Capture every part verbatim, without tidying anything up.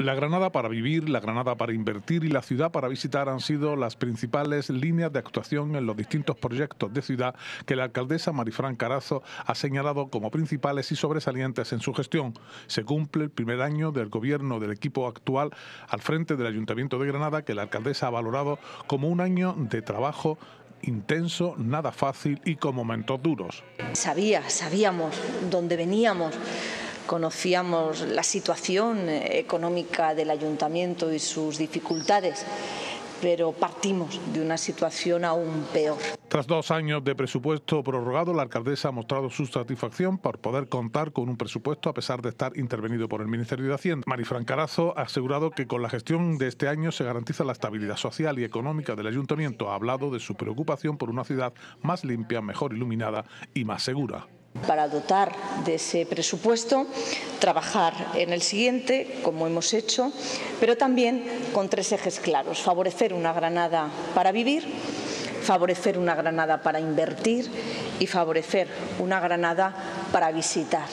La Granada para vivir, la Granada para invertir y la ciudad para visitar han sido las principales líneas de actuación en los distintos proyectos de ciudad que la alcaldesa Marifrán Carazo ha señalado como principales y sobresalientes en su gestión. Se cumple el primer año del gobierno del equipo actual al frente del Ayuntamiento de Granada, que la alcaldesa ha valorado como un año de trabajo intenso, nada fácil y con momentos duros. Sabía, sabíamos dónde veníamos. Conocíamos la situación económica del ayuntamiento y sus dificultades, pero partimos de una situación aún peor. Tras dos años de presupuesto prorrogado, la alcaldesa ha mostrado su satisfacción por poder contar con un presupuesto a pesar de estar intervenido por el Ministerio de Hacienda. Marifrán Carazo ha asegurado que con la gestión de este año se garantiza la estabilidad social y económica del ayuntamiento. Ha hablado de su preocupación por una ciudad más limpia, mejor iluminada y más segura. Para dotar de ese presupuesto, trabajar en el siguiente, como hemos hecho, pero también con tres ejes claros: favorecer una Granada para vivir, favorecer una Granada para invertir y favorecer una Granada para visitar.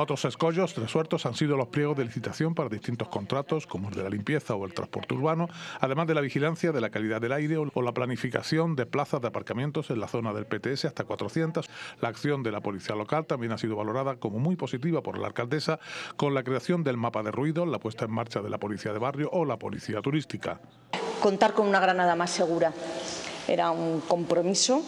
Otros escollos resueltos han sido los pliegos de licitación para distintos contratos, como el de la limpieza o el transporte urbano, además de la vigilancia de la calidad del aire o la planificación de plazas de aparcamientos en la zona del P T S hasta cuatrocientas. La acción de la policía local también ha sido valorada como muy positiva por la alcaldesa, con la creación del mapa de ruido, la puesta en marcha de la policía de barrio o la policía turística. Contar con una Granada más segura era un compromiso.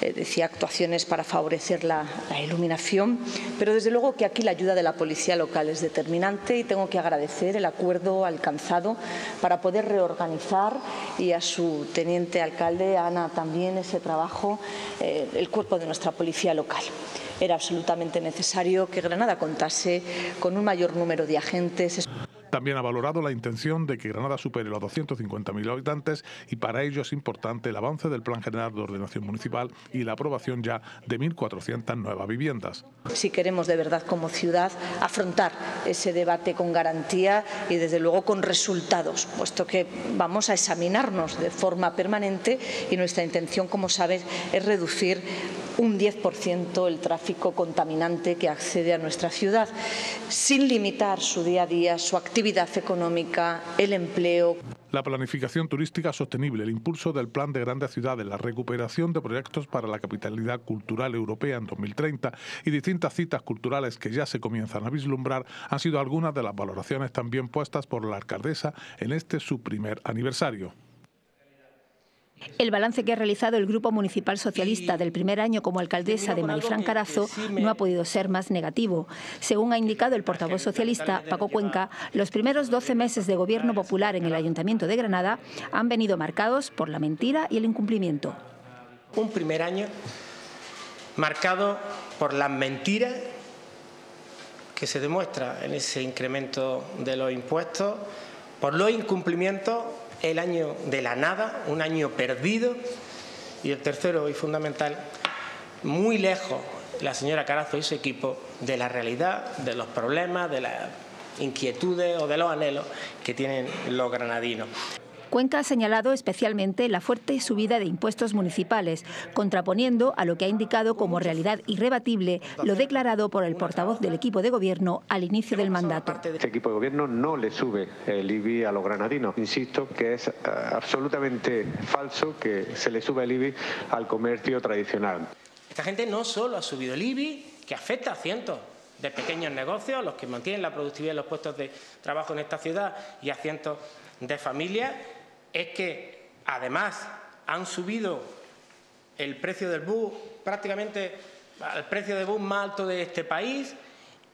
Eh, decía actuaciones para favorecer la, la iluminación, pero desde luego que aquí la ayuda de la policía local es determinante y tengo que agradecer el acuerdo alcanzado para poder reorganizar, y a su teniente alcalde, Ana, también ese trabajo, eh, el cuerpo de nuestra policía local. Era absolutamente necesario que Granada contase con un mayor número de agentes. También ha valorado la intención de que Granada supere los doscientos cincuenta mil habitantes, y para ello es importante el avance del Plan General de Ordenación Municipal y la aprobación ya de mil cuatrocientas nuevas viviendas. Si queremos de verdad como ciudad afrontar ese debate con garantía y desde luego con resultados, puesto que vamos a examinarnos de forma permanente, y nuestra intención, como sabes, es reducir un diez por ciento el tráfico contaminante que accede a nuestra ciudad, sin limitar su día a día, su actividad actividad económica, el empleo. La planificación turística sostenible, el impulso del Plan de Grandes Ciudades, la recuperación de proyectos para la capitalidad cultural europea en dos mil treinta y distintas citas culturales que ya se comienzan a vislumbrar han sido algunas de las valoraciones también puestas por la alcaldesa en este su primer aniversario. El balance que ha realizado el Grupo Municipal Socialista del primer año como alcaldesa de Marifrán Carazo no ha podido ser más negativo. Según ha indicado el portavoz socialista, Paco Cuenca, los primeros doce meses de gobierno popular en el Ayuntamiento de Granada han venido marcados por la mentira y el incumplimiento. Un primer año marcado por las mentiras que se demuestra en ese incremento de los impuestos, por los incumplimientos, el año de la nada, un año perdido, y el tercero y fundamental, muy lejos la señora Carazo y su equipo de la realidad, de los problemas, de las inquietudes o de los anhelos que tienen los granadinos. Cuenca ha señalado especialmente la fuerte subida de impuestos municipales, contraponiendo a lo que ha indicado como realidad irrebatible lo declarado por el portavoz del equipo de gobierno al inicio del mandato. Este equipo de gobierno no le sube el I B I a los granadinos. Insisto que es absolutamente falso que se le suba el I B I al comercio tradicional. Esta gente no solo ha subido el I B I, que afecta a cientos de pequeños negocios, los que mantienen la productividad y los puestos de trabajo en esta ciudad, y a cientos de familias. Es que, además, han subido el precio del bus prácticamente al precio de bus más alto de este país,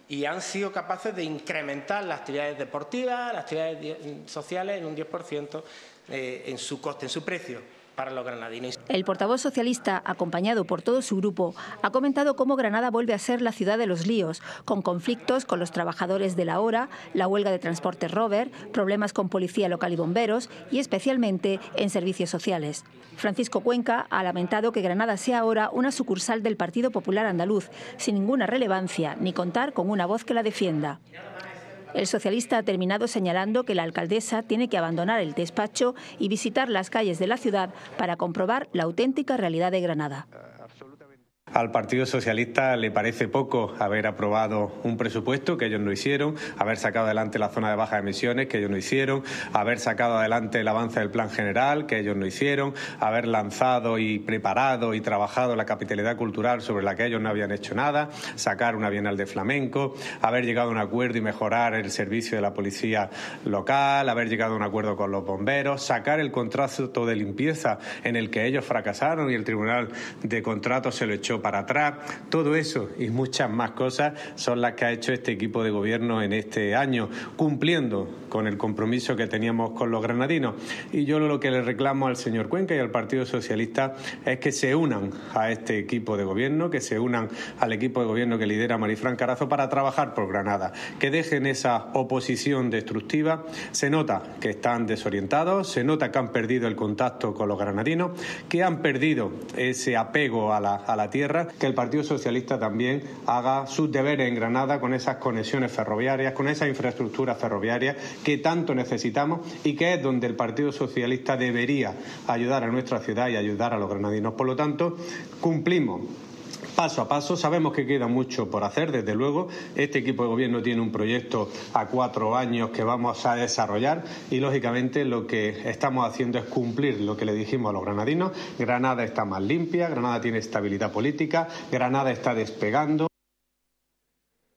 y han sido capaces de incrementar las actividades deportivas, las actividades sociales en un diez por ciento en su coste, en su precio para los granadinos. El portavoz socialista, acompañado por todo su grupo, ha comentado cómo Granada vuelve a ser la ciudad de los líos, con conflictos con los trabajadores de la hora, la huelga de transporte Rover, problemas con policía local y bomberos, y especialmente en servicios sociales. Francisco Cuenca ha lamentado que Granada sea ahora una sucursal del Partido Popular Andaluz, sin ninguna relevancia, ni contar con una voz que la defienda. El socialista ha terminado señalando que la alcaldesa tiene que abandonar el despacho y visitar las calles de la ciudad para comprobar la auténtica realidad de Granada. Al Partido Socialista le parece poco haber aprobado un presupuesto que ellos no hicieron, haber sacado adelante la zona de bajas emisiones que ellos no hicieron, haber sacado adelante el avance del plan general que ellos no hicieron, haber lanzado y preparado y trabajado la capitalidad cultural sobre la que ellos no habían hecho nada, sacar una Bienal de Flamenco, haber llegado a un acuerdo y mejorar el servicio de la policía local, haber llegado a un acuerdo con los bomberos, sacar el contrato de limpieza en el que ellos fracasaron y el Tribunal de Contratos se lo echó para atrás. Todo eso y muchas más cosas son las que ha hecho este equipo de gobierno en este año, cumpliendo con el compromiso que teníamos con los granadinos. Y yo lo que le reclamo al señor Cuenca y al Partido Socialista es que se unan a este equipo de gobierno, que se unan al equipo de gobierno que lidera Marifrán Carazo para trabajar por Granada, que dejen esa oposición destructiva. Se nota que están desorientados, se nota que han perdido el contacto con los granadinos, que han perdido ese apego a la, a la tierra. Que el Partido Socialista también haga sus deberes en Granada con esas conexiones ferroviarias, con esas infraestructuras ferroviarias que tanto necesitamos y que es donde el Partido Socialista debería ayudar a nuestra ciudad y ayudar a los granadinos. Por lo tanto, cumplimos paso a paso. Sabemos que queda mucho por hacer, desde luego. Este equipo de gobierno tiene un proyecto a cuatro años que vamos a desarrollar y, lógicamente, lo que estamos haciendo es cumplir lo que le dijimos a los granadinos. Granada está más limpia, Granada tiene estabilidad política, Granada está despegando.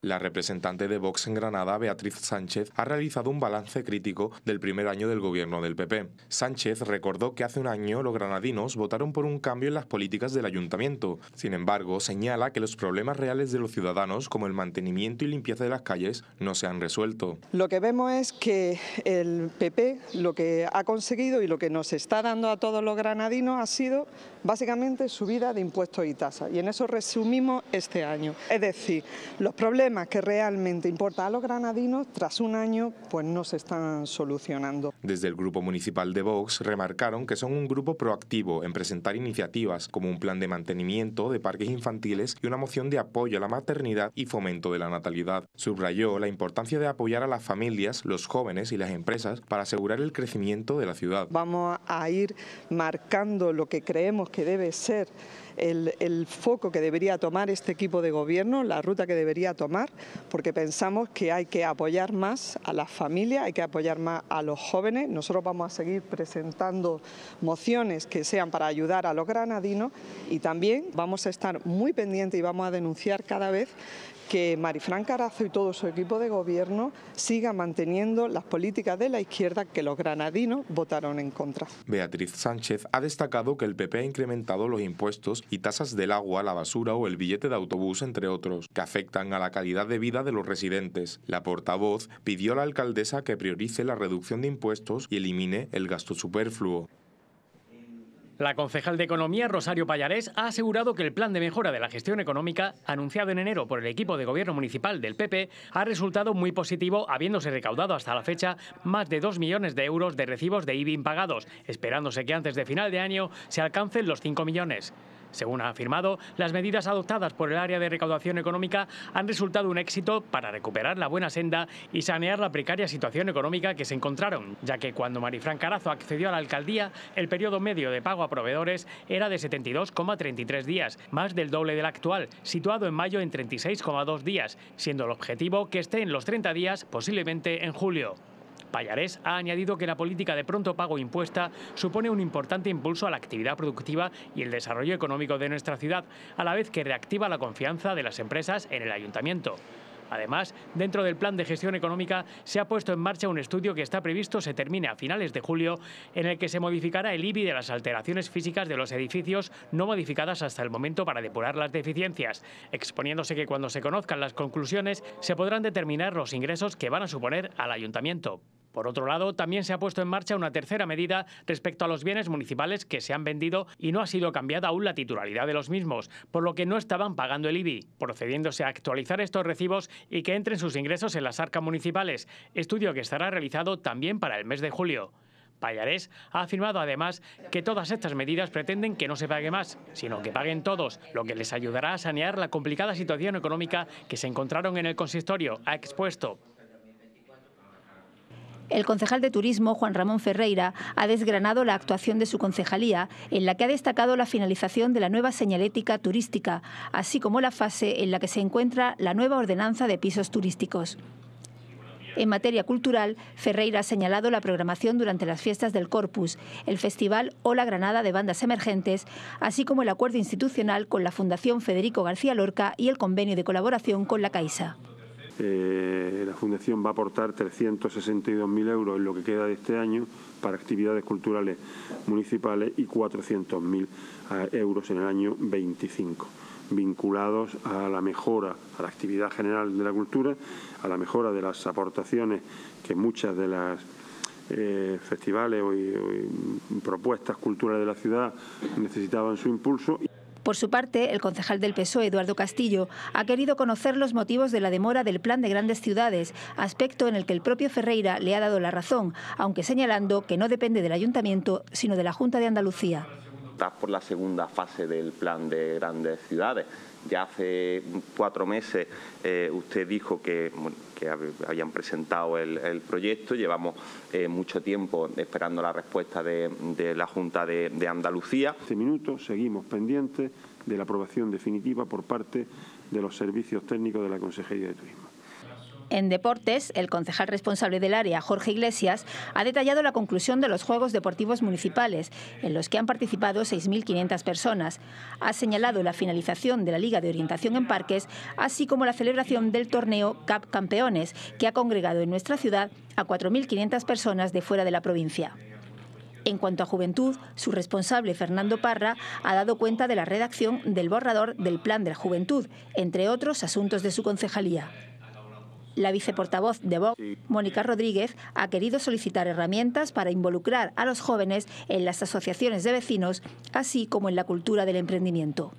La representante de Vox en Granada, Beatriz Sánchez, ha realizado un balance crítico del primer año del gobierno del P P. Sánchez recordó que hace un año los granadinos votaron por un cambio en las políticas del ayuntamiento. Sin embargo, señala que los problemas reales de los ciudadanos, como el mantenimiento y limpieza de las calles, no se han resuelto. Lo que vemos es que el P P lo que ha conseguido y lo que nos está dando a todos los granadinos ha sido básicamente subida de impuestos y tasas. Y en eso resumimos este año. Es decir, los problemas que realmente importa a los granadinos tras un año pues no se están solucionando. Desde el grupo municipal de Vox remarcaron que son un grupo proactivo en presentar iniciativas como un plan de mantenimiento de parques infantiles y una moción de apoyo a la maternidad y fomento de la natalidad. Subrayó la importancia de apoyar a las familias, los jóvenes y las empresas para asegurar el crecimiento de la ciudad. Vamos a ir marcando lo que creemos que debe ser el, el foco que debería tomar este equipo de gobierno, la ruta que debería tomar, porque pensamos que hay que apoyar más a las familias, hay que apoyar más a los jóvenes. Nosotros vamos a seguir presentando mociones que sean para ayudar a los granadinos y también vamos a estar muy pendientes y vamos a denunciar cada vez que Marifrán Carazo y todo su equipo de gobierno siga manteniendo las políticas de la izquierda que los granadinos votaron en contra. Beatriz Sánchez ha destacado que el P P ha incrementado los impuestos y tasas del agua, la basura o el billete de autobús, entre otros, que afectan a la calidad de vida de los residentes. La portavoz pidió a la alcaldesa que priorice la reducción de impuestos y elimine el gasto superfluo. La concejal de Economía, Rosario Pallarés, ha asegurado que el plan de mejora de la gestión económica, anunciado en enero por el equipo de gobierno municipal del P P, ha resultado muy positivo, habiéndose recaudado hasta la fecha más de dos millones de euros de recibos de I B I impagados, esperándose que antes de final de año se alcancen los cinco millones. Según ha afirmado, las medidas adoptadas por el área de recaudación económica han resultado un éxito para recuperar la buena senda y sanear la precaria situación económica que se encontraron, ya que cuando Marifrán Carazo accedió a la alcaldía, el periodo medio de pago a proveedores era de setenta y dos coma treinta y tres días, más del doble del actual, situado en mayo en treinta y seis coma dos días, siendo el objetivo que esté en los treinta días, posiblemente en julio. Pallarés ha añadido que la política de pronto pago impuesta supone un importante impulso a la actividad productiva y el desarrollo económico de nuestra ciudad, a la vez que reactiva la confianza de las empresas en el ayuntamiento. Además, dentro del plan de gestión económica se ha puesto en marcha un estudio que está previsto se termine a finales de julio, en el que se modificará el I B I de las alteraciones físicas de los edificios no modificadas hasta el momento para depurar las deficiencias, exponiéndose que cuando se conozcan las conclusiones se podrán determinar los ingresos que van a suponer al ayuntamiento. Por otro lado, también se ha puesto en marcha una tercera medida respecto a los bienes municipales que se han vendido y no ha sido cambiada aún la titularidad de los mismos, por lo que no estaban pagando el I B I, procediéndose a actualizar estos recibos y que entren sus ingresos en las arcas municipales, estudio que estará realizado también para el mes de julio. Pallarés ha afirmado además que todas estas medidas pretenden que no se pague más, sino que paguen todos, lo que les ayudará a sanear la complicada situación económica que se encontraron en el consistorio, ha expuesto. El concejal de Turismo, Juan Ramón Ferreira, ha desgranado la actuación de su concejalía, en la que ha destacado la finalización de la nueva señalética turística, así como la fase en la que se encuentra la nueva ordenanza de pisos turísticos. En materia cultural, Ferreira ha señalado la programación durante las fiestas del Corpus, el Festival Hola Granada de Bandas Emergentes, así como el acuerdo institucional con la Fundación Federico García Lorca y el convenio de colaboración con la Caixa. Eh, la Fundación va a aportar trescientos sesenta y dos mil euros en lo que queda de este año para actividades culturales municipales y cuatrocientos mil euros en el año veinticinco. Vinculados a la mejora, a la actividad general de la cultura, a la mejora de las aportaciones que muchas de las eh, festivales o, o propuestas culturales de la ciudad necesitaban su impulso. Por su parte, el concejal del P S O E, Eduardo Castillo, ha querido conocer los motivos de la demora del Plan de Grandes Ciudades, aspecto en el que el propio Ferreira le ha dado la razón, aunque señalando que no depende del Ayuntamiento, sino de la Junta de Andalucía. Por la segunda fase del Plan de Grandes Ciudades. Ya hace cuatro meses eh, usted dijo que, bueno, que habían presentado el, el proyecto. Llevamos eh, mucho tiempo esperando la respuesta de, de la Junta de, de Andalucía. En este minuto seguimos pendientes de la aprobación definitiva por parte de los servicios técnicos de la Consejería de Turismo. En deportes, el concejal responsable del área, Jorge Iglesias, ha detallado la conclusión de los Juegos Deportivos Municipales, en los que han participado seis mil quinientas personas. Ha señalado la finalización de la Liga de Orientación en Parques, así como la celebración del torneo Cup Campeones, que ha congregado en nuestra ciudad a cuatro mil quinientas personas de fuera de la provincia. En cuanto a juventud, su responsable, Fernando Parra, ha dado cuenta de la redacción del borrador del Plan de la Juventud, entre otros asuntos de su concejalía. La viceportavoz de Vox, Mónica Rodríguez, ha querido solicitar herramientas para involucrar a los jóvenes en las asociaciones de vecinos, así como en la cultura del emprendimiento.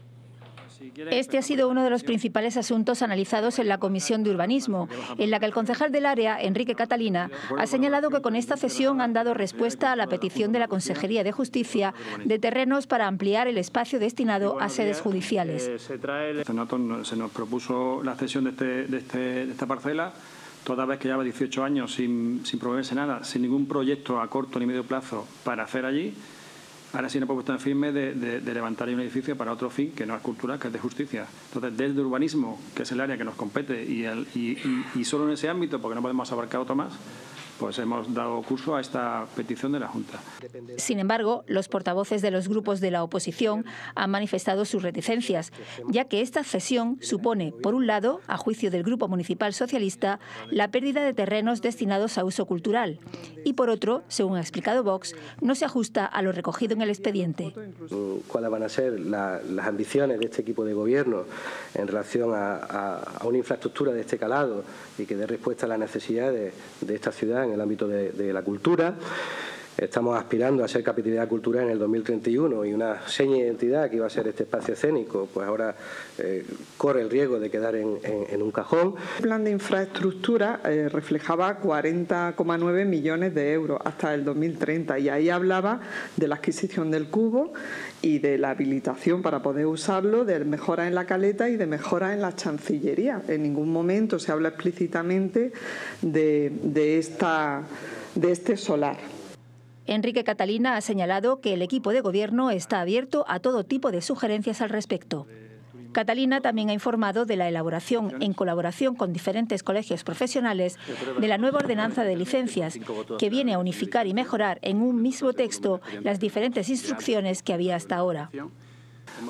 Este ha sido uno de los principales asuntos analizados en la Comisión de Urbanismo, en la que el concejal del área, Enrique Catalina, ha señalado que con esta cesión han dado respuesta a la petición de la Consejería de Justicia de terrenos para ampliar el espacio destinado a sedes judiciales. Se nos propuso la cesión de, este, de, este, de esta parcela, toda vez que lleva dieciocho años sin, sin proveerse nada, sin ningún proyecto a corto ni medio plazo para hacer allí. Ahora sí, una propuesta en firme de, de, de levantar un edificio para otro fin que no es cultural, que es de justicia. Entonces, desde urbanismo, que es el área que nos compete, y, el, y, y, y solo en ese ámbito, porque no podemos abarcar otro más, pues hemos dado curso a esta petición de la Junta. Sin embargo, los portavoces de los grupos de la oposición han manifestado sus reticencias, ya que esta cesión supone, por un lado, a juicio del Grupo Municipal Socialista, la pérdida de terrenos destinados a uso cultural y, por otro, según ha explicado Vox, no se ajusta a lo recogido en el expediente. ¿Cuáles van a ser la, las ambiciones de este equipo de gobierno en relación a, a, a una infraestructura de este calado y que dé respuesta a las necesidades de, de esta ciudad en el ámbito de, de la cultura? Estamos aspirando a ser capitalidad cultural en el dos mil treinta y uno y una seña de identidad que iba a ser este espacio escénico, pues ahora eh, corre el riesgo de quedar en, en, en un cajón. El plan de infraestructura eh, reflejaba cuarenta coma nueve millones de euros hasta el dos mil treinta y ahí hablaba de la adquisición del cubo y de la habilitación para poder usarlo, de mejoras en la caleta y de mejoras en la chancillería. En ningún momento se habla explícitamente de, de, esta, de este solar. Enrique Catalina ha señalado que el equipo de gobierno está abierto a todo tipo de sugerencias al respecto. Catalina también ha informado de la elaboración, en colaboración con diferentes colegios profesionales, de la nueva ordenanza de licencias, que viene a unificar y mejorar en un mismo texto las diferentes instrucciones que había hasta ahora.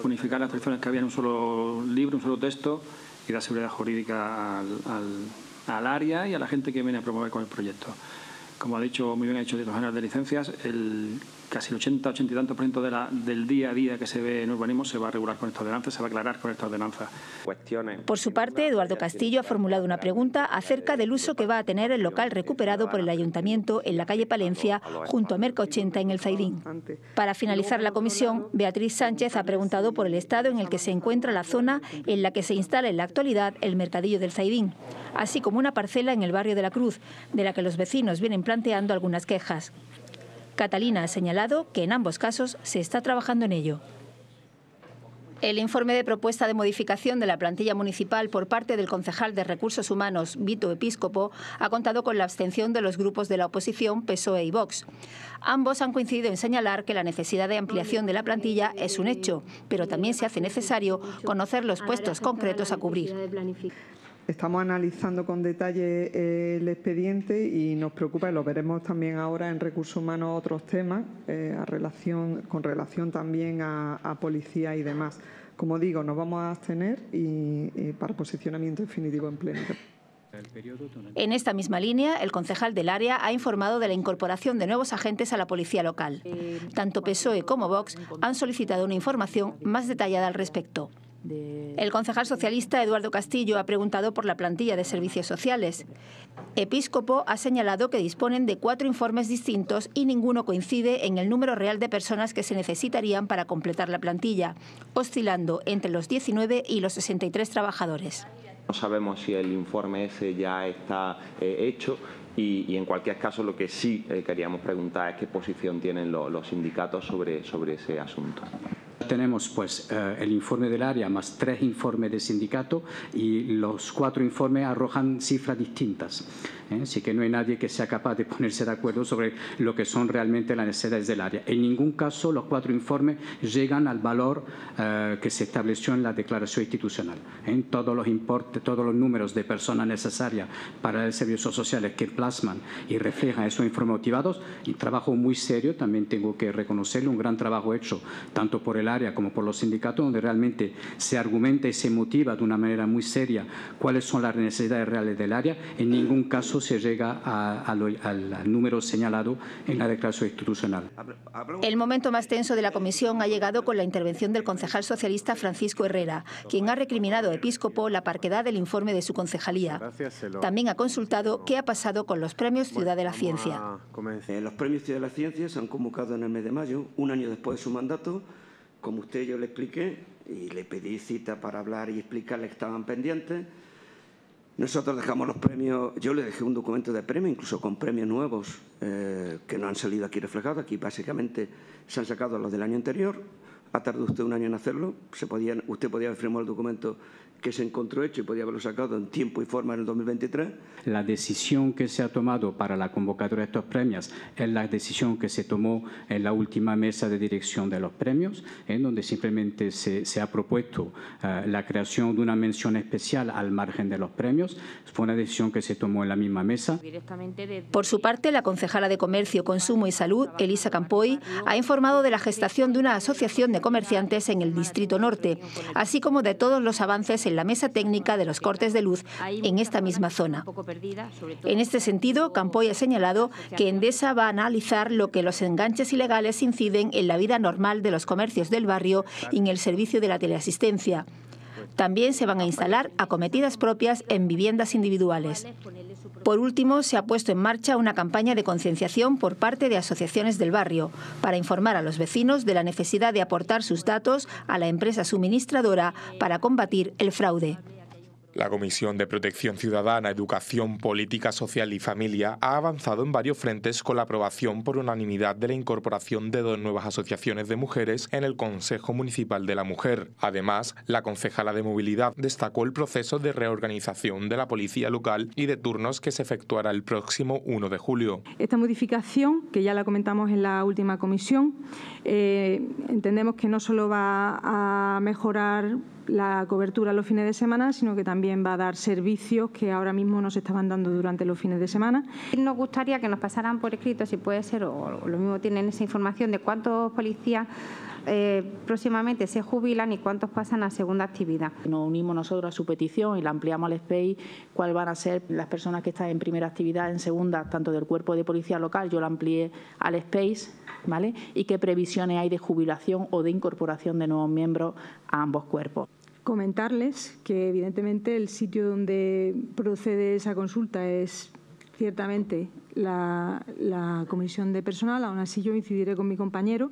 Unificar las instrucciones que había en un solo libro, un solo texto, y dar seguridad jurídica al, al, al área y a la gente que viene a promover con el proyecto. Como ha dicho, muy bien ha dicho el director general de licencias, el casi el ochenta, ochenta y tantos por ciento de la, del día a día que se ve en urbanismo se va a regular con esta ordenanza, se va a aclarar con esta ordenanza. Por su parte, Eduardo Castillo ha formulado una pregunta acerca del uso que va a tener el local recuperado por el Ayuntamiento en la calle Palencia, junto a Merca ochenta en el Zaidín. Para finalizar la comisión, Beatriz Sánchez ha preguntado por el estado en el que se encuentra la zona en la que se instala en la actualidad el mercadillo del Zaidín, así como una parcela en el barrio de la Cruz, de la que los vecinos vienen planteando algunas quejas. Catalina ha señalado que en ambos casos se está trabajando en ello. El informe de propuesta de modificación de la plantilla municipal por parte del concejal de Recursos Humanos, Vito Episcopo, ha contado con la abstención de los grupos de la oposición P S O E y Vox. Ambos han coincidido en señalar que la necesidad de ampliación de la plantilla es un hecho, pero también se hace necesario conocer los puestos concretos a cubrir. Estamos analizando con detalle el expediente y nos preocupa, y lo veremos también ahora en Recursos Humanos, otros temas eh, a relación, con relación también a, a policía y demás. Como digo, nos vamos a abstener y, y para posicionamiento definitivo en pleno. En esta misma línea, el concejal del área ha informado de la incorporación de nuevos agentes a la policía local. Tanto P S O E como Vox han solicitado una información más detallada al respecto. El concejal socialista Eduardo Castillo ha preguntado por la plantilla de servicios sociales. Episcopo ha señalado que disponen de cuatro informes distintos y ninguno coincide en el número real de personas que se necesitarían para completar la plantilla, oscilando entre los diecinueve y los sesenta y tres trabajadores. No sabemos si el informe ese ya está eh, hecho. Y, y en cualquier caso, lo que sí eh, queríamos preguntar es qué posición tienen lo, los sindicatos sobre, sobre ese asunto. Tenemos pues eh, el informe del área más tres informes de sindicato y los cuatro informes arrojan cifras distintas. ¿eh? Así que no hay nadie que sea capaz de ponerse de acuerdo sobre lo que son realmente las necesidades del área. En ningún caso los cuatro informes llegan al valor eh, que se estableció en la declaración institucional. ¿eh? Todos los importes, todos los números de personas necesarias para el servicio social que plasman y reflejan esos informes motivados, y trabajo muy serio, también tengo que reconocerle un gran trabajo hecho tanto por el área como por los sindicatos, donde realmente se argumenta y se motiva de una manera muy seria cuáles son las necesidades reales del área. En ningún caso se llega a, a lo, al número señalado en la declaración institucional. El momento más tenso de la comisión ha llegado con la intervención del concejal socialista Francisco Herrera, quien ha recriminado a Episcopo la parquedad del informe de su concejalía. También ha consultado qué ha pasado con los premios Ciudad de la Ciencia. Los premios Ciudad de la Ciencia se han convocado en el mes de mayo, un año después de su mandato. Como usted yo le expliqué y le pedí cita para hablar y explicarle que estaban pendientes. Nosotros dejamos los premios, yo le dejé un documento de premio, incluso con premios nuevos eh, que no han salido aquí reflejados. Aquí básicamente se han sacado los del año anterior. Ha tardado usted un año en hacerlo. Se podían, usted podía haber firmado el documento que se encontró hecho y podía haberlo sacado en tiempo y forma en el dos mil veintitrés. La decisión que se ha tomado para la convocatoria de estos premios es la decisión que se tomó en la última mesa de dirección de los premios, en donde simplemente se, se ha propuesto eh, la creación de una mención especial al margen de los premios. Fue una decisión que se tomó en la misma mesa. Por su parte, la concejala de Comercio, Consumo y Salud, Elisa Campoy, ha informado de la gestación de una asociación de comerciantes en el Distrito Norte, así como de todos los avances en la mesa técnica de los cortes de luz en esta misma zona. En este sentido, Campoy ha señalado que Endesa va a analizar lo que los enganches ilegales inciden en la vida normal de los comercios del barrio y en el servicio de la teleasistencia. También se van a instalar acometidas propias en viviendas individuales. Por último, se ha puesto en marcha una campaña de concienciación por parte de asociaciones del barrio para informar a los vecinos de la necesidad de aportar sus datos a la empresa suministradora para combatir el fraude. La Comisión de Protección Ciudadana, Educación, Política Social y Familia ha avanzado en varios frentes con la aprobación por unanimidad de la incorporación de dos nuevas asociaciones de mujeres en el Consejo Municipal de la Mujer. Además, la concejala de Movilidad destacó el proceso de reorganización de la policía local y de turnos que se efectuará el próximo primero de julio. Esta modificación, que ya la comentamos en la última comisión, eh, entendemos que no solo va a mejorar la cobertura los fines de semana, sino que también va a dar servicios que ahora mismo no se estaban dando durante los fines de semana. Nos gustaría que nos pasaran por escrito, si puede ser, o lo mismo tienen esa información de cuántos policías eh, próximamente se jubilan y cuántos pasan a segunda actividad. Nos unimos nosotros a su petición y la ampliamos al S P E I, cuáles van a ser las personas que están en primera actividad, en segunda, tanto del cuerpo de policía local, yo la amplié al S P E I, ¿vale? Y qué previsiones hay de jubilación o de incorporación de nuevos miembros a ambos cuerpos. Comentarles que evidentemente el sitio donde procede esa consulta es ciertamente la, la comisión de personal, aún así yo incidiré con mi compañero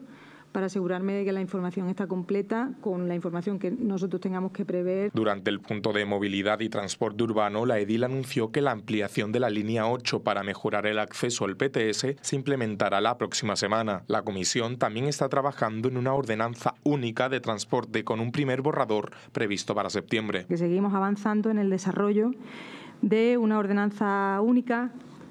para asegurarme de que la información está completa con la información que nosotros tengamos que prever. Durante el punto de movilidad y transporte urbano, la edil anunció que la ampliación de la línea ocho para mejorar el acceso al P T S se implementará la próxima semana. La comisión también está trabajando en una ordenanza única de transporte con un primer borrador previsto para septiembre. Que seguimos avanzando en el desarrollo de una ordenanza única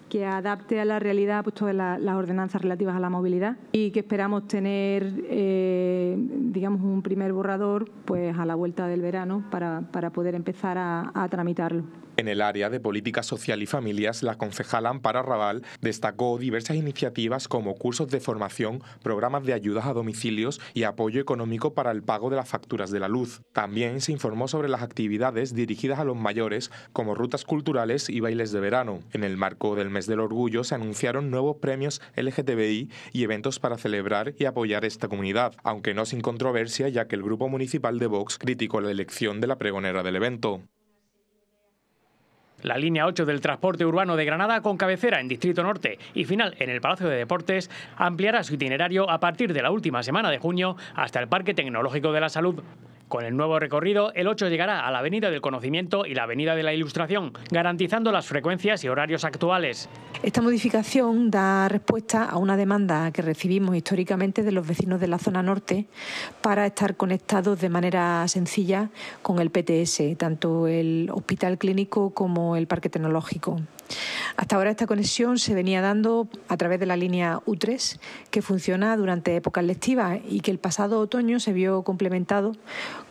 que adapte a la realidad pues, todas la, las ordenanzas relativas a la movilidad y que esperamos tener, eh, digamos, un primer borrador pues, a la vuelta del verano para, para poder empezar a, a tramitarlo. En el área de política social y familias, la concejala Amparo Raval destacó diversas iniciativas como cursos de formación, programas de ayudas a domicilios y apoyo económico para el pago de las facturas de la luz. También se informó sobre las actividades dirigidas a los mayores, como rutas culturales y bailes de verano. En el marco del mes del Orgullo se anunciaron nuevos premios L G T B I y eventos para celebrar y apoyar esta comunidad, aunque no sin controversia, ya que el grupo municipal de Vox criticó la elección de la pregonera del evento. La línea ocho del transporte urbano de Granada, con cabecera en Distrito Norte y final en el Palacio de Deportes, ampliará su itinerario a partir de la última semana de junio hasta el Parque Tecnológico de la Salud. Con el nuevo recorrido, el ocho llegará a la Avenida del Conocimiento y la Avenida de la Ilustración, garantizando las frecuencias y horarios actuales. Esta modificación da respuesta a una demanda que recibimos históricamente de los vecinos de la zona norte para estar conectados de manera sencilla con el P T S, tanto el Hospital Clínico como el Parque Tecnológico. Hasta ahora esta conexión se venía dando a través de la línea U tres, que funciona durante épocas lectivas y que el pasado otoño se vio complementado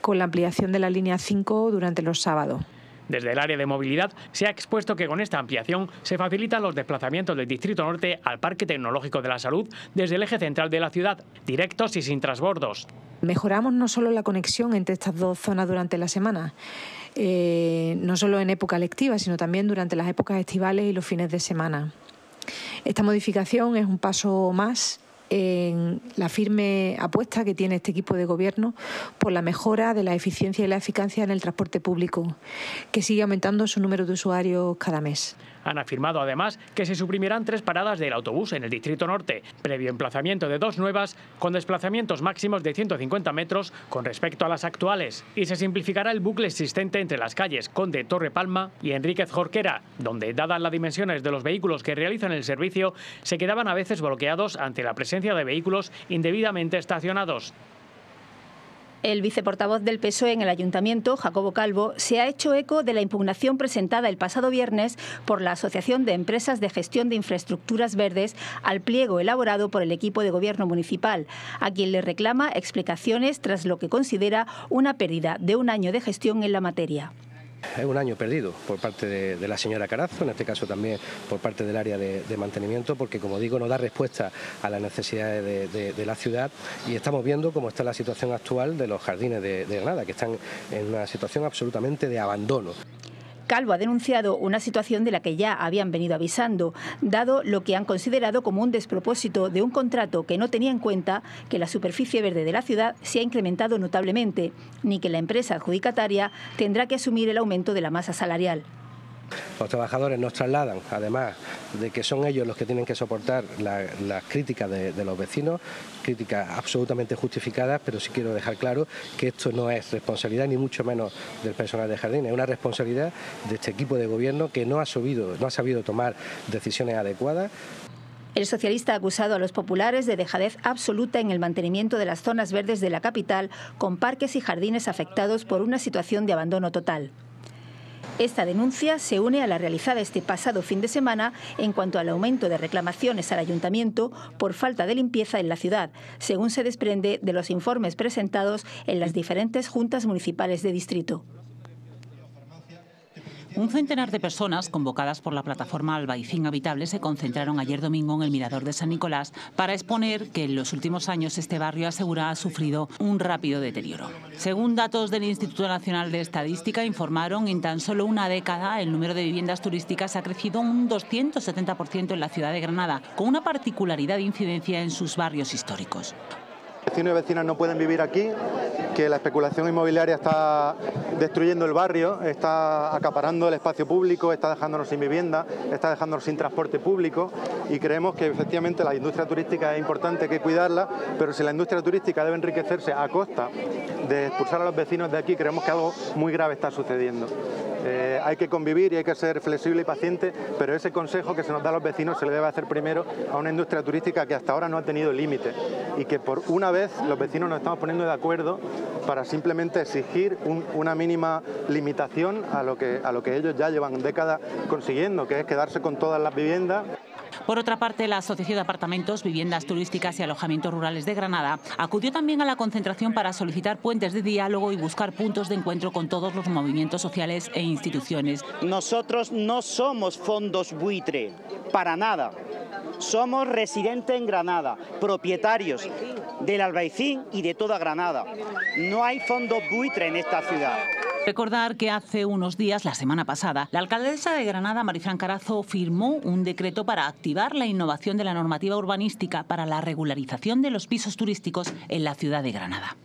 con la ampliación de la línea cinco durante los sábados. Desde el área de movilidad se ha expuesto que con esta ampliación se facilitan los desplazamientos del Distrito Norte al Parque Tecnológico de la Salud desde el eje central de la ciudad, directos y sin transbordos. Mejoramos no solo la conexión entre estas dos zonas durante la semana, eh, no solo en época lectiva, sino también durante las épocas estivales y los fines de semana. Esta modificación es un paso más en la firme apuesta que tiene este equipo de gobierno por la mejora de la eficiencia y la eficacia en el transporte público, que sigue aumentando su número de usuarios cada mes. Han afirmado además que se suprimirán tres paradas del autobús en el Distrito Norte, previo emplazamiento de dos nuevas con desplazamientos máximos de ciento cincuenta metros con respecto a las actuales, y se simplificará el bucle existente entre las calles Conde Torre Palma y Enríquez Jorquera, donde, dadas las dimensiones de los vehículos que realizan el servicio, se quedaban a veces bloqueados ante la presencia de vehículos indebidamente estacionados. El viceportavoz del P S O E en el Ayuntamiento, Jacobo Calvo, se ha hecho eco de la impugnación presentada el pasado viernes por la Asociación de Empresas de Gestión de Infraestructuras Verdes al pliego elaborado por el equipo de gobierno municipal, a quien le reclama explicaciones tras lo que considera una pérdida de un año de gestión en la materia. Es un año perdido por parte de, de la señora Carazo, en este caso también por parte del área de, de mantenimiento, porque como digo no da respuesta a las necesidades de, de, de la ciudad, y estamos viendo cómo está la situación actual de los jardines de, de Granada, que están en una situación absolutamente de abandono. Calvo ha denunciado una situación de la que ya habían venido avisando, dado lo que han considerado como un despropósito de un contrato que no tenía en cuenta que la superficie verde de la ciudad se ha incrementado notablemente, ni que la empresa adjudicataria tendrá que asumir el aumento de la masa salarial. Los trabajadores nos trasladan, además de que son ellos los que tienen que soportar las la críticas de, de los vecinos, críticas absolutamente justificadas, pero sí quiero dejar claro que esto no es responsabilidad ni mucho menos del personal de jardín, es una responsabilidad de este equipo de gobierno que no ha, subido, no ha sabido tomar decisiones adecuadas. El socialista ha acusado a los populares de dejadez absoluta en el mantenimiento de las zonas verdes de la capital, con parques y jardines afectados por una situación de abandono total. Esta denuncia se une a la realizada este pasado fin de semana en cuanto al aumento de reclamaciones al Ayuntamiento por falta de limpieza en la ciudad, según se desprende de los informes presentados en las diferentes juntas municipales de distrito. Un centenar de personas convocadas por la plataforma Albaicín Habitable se concentraron ayer domingo en el Mirador de San Nicolás para exponer que en los últimos años este barrio, asegura, ha sufrido un rápido deterioro. Según datos del Instituto Nacional de Estadística, informaron en tan solo una década el número de viviendas turísticas ha crecido un doscientos setenta por ciento en la ciudad de Granada, con una particularidad de incidencia en sus barrios históricos. vecinos y vecinas no pueden vivir aquí, que la especulación inmobiliaria está destruyendo el barrio, está acaparando el espacio público, está dejándonos sin vivienda, está dejándonos sin transporte público, y creemos que efectivamente la industria turística es importante, que cuidarla, pero si la industria turística debe enriquecerse a costa de expulsar a los vecinos de aquí, creemos que algo muy grave está sucediendo. Eh, hay que convivir y hay que ser flexible y paciente, pero ese consejo que se nos da a los vecinos se le debe hacer primero a una industria turística que hasta ahora no ha tenido límite, y que por una vez los vecinos nos estamos poniendo de acuerdo para simplemente exigir un, una mínima limitación a lo que, a lo que ellos ya llevan décadas consiguiendo, que es quedarse con todas las viviendas. Por otra parte, la Asociación de Apartamentos, Viviendas Turísticas y Alojamientos Rurales de Granada acudió también a la concentración para solicitar puentes de diálogo y buscar puntos de encuentro con todos los movimientos sociales e instituciones. Nosotros no somos fondos buitre, para nada. Somos residentes en Granada, propietarios del Albaicín y de toda Granada. No hay fondos buitre en esta ciudad. Recordar que hace unos días, la semana pasada, la alcaldesa de Granada, Marifrán Carazo, firmó un decreto para activar la innovación de la normativa urbanística para la regularización de los pisos turísticos en la ciudad de Granada.